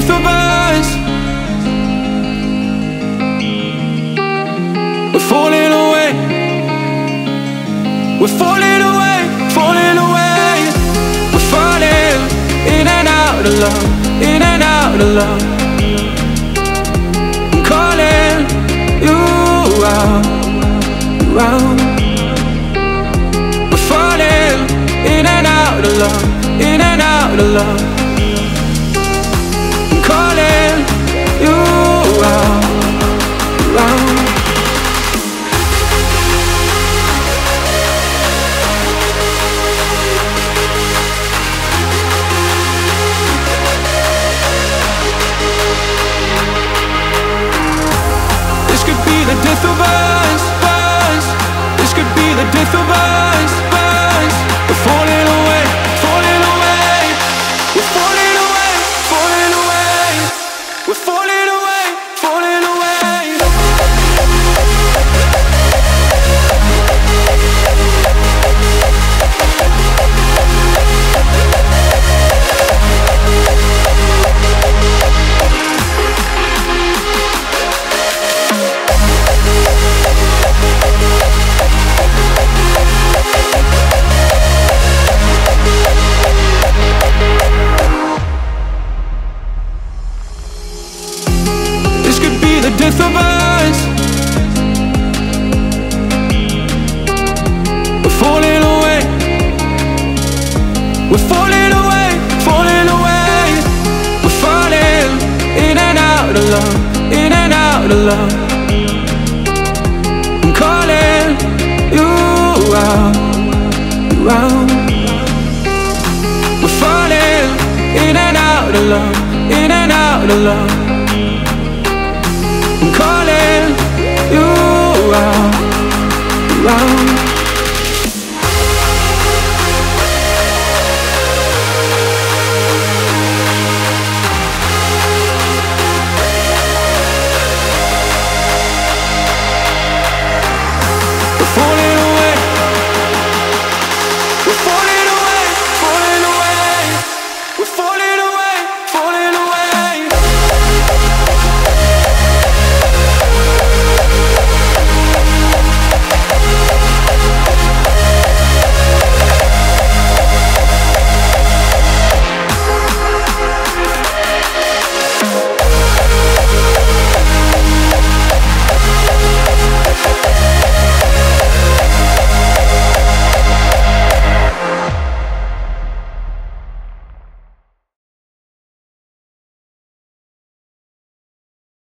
truth of us. We're falling away. We're falling away, falling away. We're falling in and out of love, in and out of love. I'm calling you out, you out. We're falling in and out of love, in and out of love. Death of us, us. This could be the death of us, us. We're falling away, falling away. We're falling away, falling away. We're falling away, falling away. The death of us. We're falling away. We're falling away, falling away. We're falling in and out of love, in and out of love. I'm calling you out, you out. We're falling in and out of love, in and out of love. I'm calling you out, you out.